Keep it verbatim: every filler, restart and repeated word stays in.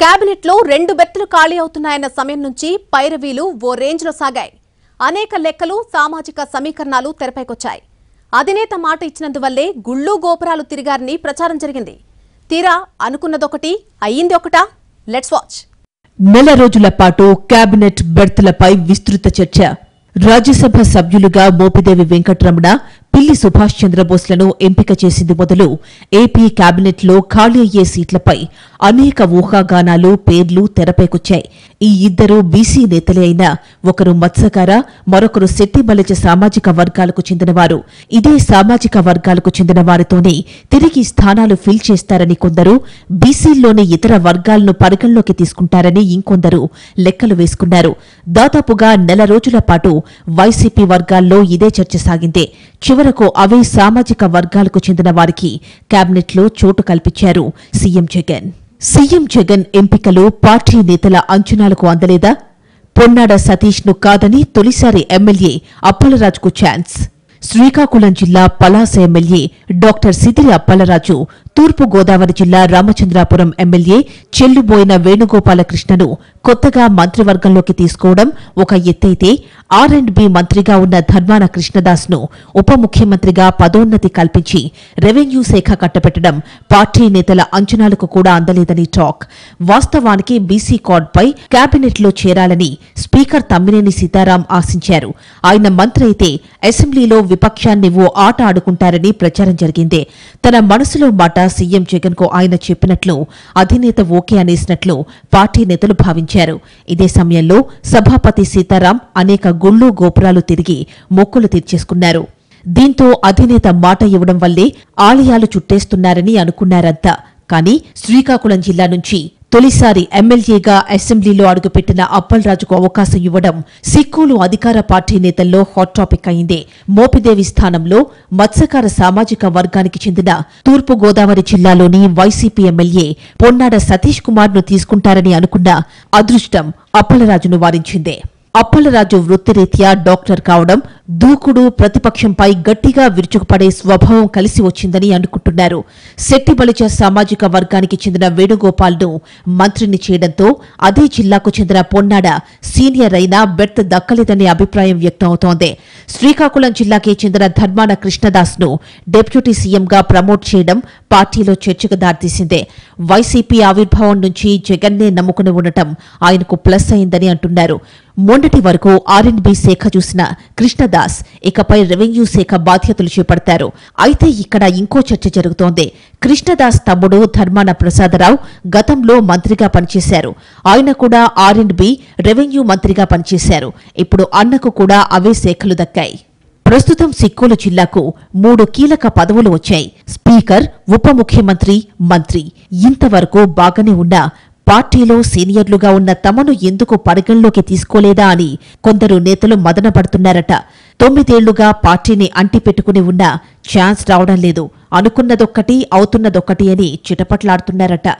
క్యాబినెట్లో రెండు బెర్తులు ఖాళీ అవుతున్నాయన్న సమయం నుంచి పైరవీలు ఓ రేంజ్లో సాగాయి. అనేక లెక్కలు, సామాజిక సమీకరణాలు తెరపైకొచ్చాయి. అధినేత మాట ఇచ్చినందువల్లే గుళ్ళు గోపురాలు తిరిగారని ప్రచారం జరిగింది. తీరా అనుకున్నదొకటి అయ్యింది ఒకటా. Let's watch. నెల రోజుల పాటు క్యాబినెట్ బెర్తులపై విస్తృత చర్చ. రాజ్యసభ సభ్యులుగా మోపిదేవి వెంకటరమణ, పిల్లి సుభాష్ చంద్రబోస్లను ఎంపిక చేసింది మొదలు ఏపీ క్యాబినెట్లో ఖాళీ అయ్యే సీట్లపై అనేక ఊహాగానాలు, పేర్లు తెరపైకొచ్చాయి. ఈ ఇద్దరు బీసీ నేతలే అయినా ఒకరు మత్స్యకార, మరొకరు శెట్టి బలిజ సామాజిక వర్గాలకు చెందినవారు. ఇదే సామాజిక వర్గాలకు చెందిన వారితోనే తిరిగి స్థానాలు ఫిల్ చేస్తారని కొందరు, బీసీల్లోని ఇతర వర్గాలను పరిగణలోకి తీసుకుంటారని ఇంకొందరు లెక్కలు వేసుకున్నారు. దాదాపుగా నెల రోజుల పాటు వైసీపీ వర్గాల్లో ఇదే చర్చ సాగిందే. చివరకు అవే సామాజిక వర్గాలకు చెందిన వారికి కేబినెట్లో చోటు కల్పించారు సీఎం జగన్. సీఎం జగన్ ఎంపికలు పార్టీ నేతల అంచనాలకు అందలేదా? పొన్నాడ సతీష్ను కాదని తొలిసారి ఎమ్మెల్యే అప్పలరాజుకు ఛాన్స్. శ్రీకాకుళం జిల్లా పలాస ఎమ్మెల్యే డాక్టర్ సిదిరి అప్పలరాజు, తూర్పుగోదావరి జిల్లా రామచంద్రాపురం ఎమ్మెల్యే చెల్లుబోయిన వేణుగోపాలకృష్ణను కొత్తగా మంత్రివర్గంలోకి తీసుకోవడం ఒక ఎత్తైతే, ఆర్ అండ్ బి మంత్రిగా ఉన్న ధర్మాన కృష్ణదాస్ను ఉప ముఖ్యమంత్రిగా పదోన్నతి కల్పించి రెవెన్యూ శాఖ కట్టబెట్టడం పార్టీ నేతల అంచనాలకు కూడా అందలేదని టాక్. వాస్తవానికి బీసీ కార్డుపై కేబినెట్లో చేరాలని స్పీకర్ తమ్మినేని సీతారాం ఆశించారు. ఆయన మంత్రి అయితే అసెంబ్లీలో విపక్షాన్ని ఓ ఆట ఆడుకుంటారని ప్రచారం జరిగిందే. తన మనసులో మాట సీఎం జగన్ కు ఆయన చెప్పినట్లు, అధినేత ఓకే అనేసినట్లు పార్టీ నేతలు భావించారు. ఇదే సమయంలో సభాపతి సీతారాం అనేక గుళ్ళు గోపురాలు తిరిగి మొక్కులు తీర్చేసుకున్నారు. దీంతో అధినేత మాట ఇవ్వడం వల్లే ఆలయాలు చుట్టేస్తున్నారని అనుకున్నారంతా. కానీ శ్రీకాకుళం జిల్లా నుంచి తొలిసారి ఎమ్మెల్యేగా అసెంబ్లీలో అడుగుపెట్టిన అప్పలరాజుకు అవకాశం ఇవ్వడం సిక్కులు అధికార పార్టీ నేతల్లో హాట్ టాపిక్ అయిందే. మోపిదేవి స్థానంలో మత్స్యకార సామాజిక వర్గానికి చెందిన తూర్పుగోదావరి జిల్లాలోని వైసీపీ ఎమ్మెల్యే పొన్నాడ సతీష్ కుమార్ ను తీసుకుంటారని అనుకున్న అదృష్టం అప్పలరాజును వారించిందే. అప్పలరాజు వృత్తిరీత్యా డాక్టర్ కావడం, దూకుడు, ప్రతిపక్షంపై గట్టిగా విరుచుకుపడే స్వభావం కలిసి వచ్చిందని అనుకుంటున్నారు. శెట్టి బలిజ సామాజిక వర్గానికి చెందిన వేణుగోపాల్ను మంత్రిని చేయడంతో అదే జిల్లాకు చెందిన పొన్నాడ సీనియర్ అయినా బెర్త్ దక్కలేదనే అభిప్రాయం వ్యక్తమవుతోంది. శ్రీకాకుళం జిల్లాకే చెందిన ధర్మాన కృష్ణదాస్ను డిప్యూటీ సీఎంగా ప్రమోట్ చేయడం పార్టీలో చర్చకు దారితీసిందే. వైసీపీ ఆవిర్భావం నుంచి జగన్నే నమ్ముకుని ఉండటం ఆయనకు ప్లస్ అయిందని అంటున్నారు. మొన్నటి వరకు ఆర్ అండ్ బి శాఖ చూసిన కృష్ణదాస్ ఇకపై రెవెన్యూ శాఖ బాధ్యతలు చేపడతారు. అయితే ఇక్కడ ఇంకో చర్చ జరుగుతోంది. కృష్ణదాస్ తమ్ముడు ధర్మాన ప్రసాదరావు గతంలో మంత్రిగా పనిచేశారు. ఆయన కూడా ఆర్ అండ్ బి, రెవెన్యూ మంత్రిగా పనిచేశారు. ఇప్పుడు అన్నకు కూడా అవే శాఖలు దక్కాయి. ప్రస్తుతం సిక్కుల జిల్లాకు మూడు కీలక పదవులు వచ్చాయి. స్పీకర్, ఉప ముఖ్యమంత్రి, మంత్రి. ఇంతవరకు బాగానే ఉన్నా పార్టీలో సీనియర్లుగా ఉన్న తమను ఎందుకు పరిగణలోకి తీసుకోలేదా అని కొందరు నేతలు మదనపడుతున్నారట. తొమ్మిదేళ్లుగా పార్టీని అంటిపెట్టుకుని ఉన్నా ఛాన్స్ రావడం లేదు, అనుకున్నదొక్కటి అవుతున్నదొక్కటి అని చిటపట్లాడుతున్నారట.